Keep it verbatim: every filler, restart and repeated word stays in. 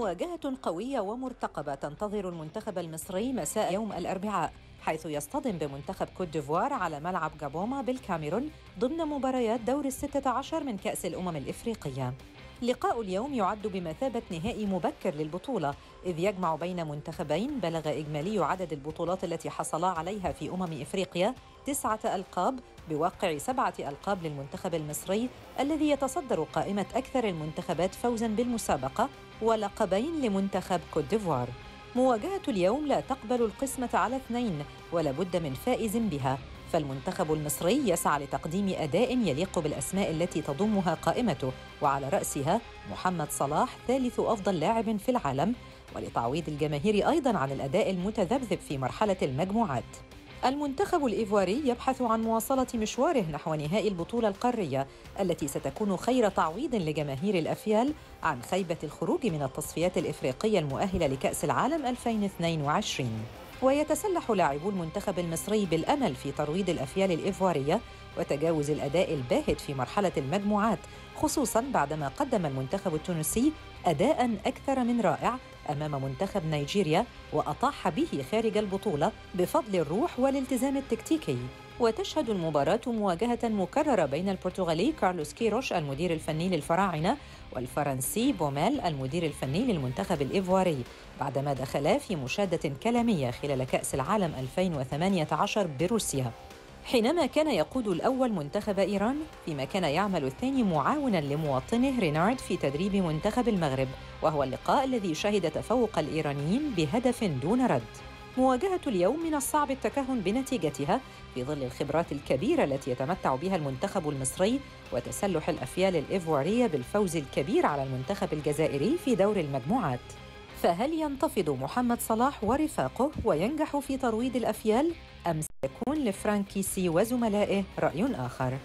مواجهة قوية ومرتقبة تنتظر المنتخب المصري مساء يوم الأربعاء، حيث يصطدم بمنتخب كوت ديفوار على ملعب جابوما بالكاميرون ضمن مباريات دور الستة عشر من كأس الأمم الأفريقية. لقاء اليوم يعد بمثابة نهائي مبكر للبطولة، إذ يجمع بين منتخبين بلغ إجمالي عدد البطولات التي حصلا عليها في أمم إفريقيا تسعة ألقاب، بواقع سبعة ألقاب للمنتخب المصري الذي يتصدر قائمة أكثر المنتخبات فوزاً بالمسابقة، ولقبين لمنتخب كوت ديفوار. مواجهة اليوم لا تقبل القسمة على اثنين ولا بد من فائز بها، فالمنتخب المصري يسعى لتقديم أداء يليق بالأسماء التي تضمها قائمته، وعلى رأسها محمد صلاح ثالث أفضل لاعب في العالم، ولتعويض الجماهير أيضاً عن الأداء المتذبذب في مرحلة المجموعات. المنتخب الإيفواري يبحث عن مواصلة مشواره نحو نهائي البطولة القارية التي ستكون خير تعويض لجماهير الأفيال عن خيبة الخروج من التصفيات الإفريقية المؤهلة لكأس العالم ألفين واثنين وعشرين. ويتسلح لاعبو المنتخب المصري بالأمل في ترويض الأفيال الإيفوارية وتجاوز الأداء الباهت في مرحلة المجموعات، خصوصاً بعدما قدم المنتخب التونسي أداءً أكثر من رائع أمام منتخب نيجيريا وأطاح به خارج البطولة بفضل الروح والالتزام التكتيكي. وتشهد المباراة مواجهة مكررة بين البرتغالي كارلوس كيروش المدير الفني للفراعنة والفرنسي بومال المدير الفني للمنتخب الإيفواري، بعدما دخلا في مشادة كلامية خلال كأس العالم ألفين وثمانية عشر بروسيا، حينما كان يقود الأول منتخب إيران، فيما كان يعمل الثاني معاوناً لمواطنه رينارد في تدريب منتخب المغرب، وهو اللقاء الذي شهد تفوق الإيرانيين بهدف دون رد. مواجهة اليوم من الصعب التكهن بنتيجتها في ظل الخبرات الكبيرة التي يتمتع بها المنتخب المصري وتسلح الأفيال الإيفوارية بالفوز الكبير على المنتخب الجزائري في دور المجموعات. فهل ينتفض محمد صلاح ورفاقه وينجح في ترويض الأفيال؟ أم سيكون لفرانكيسي وزملائه رأي آخر؟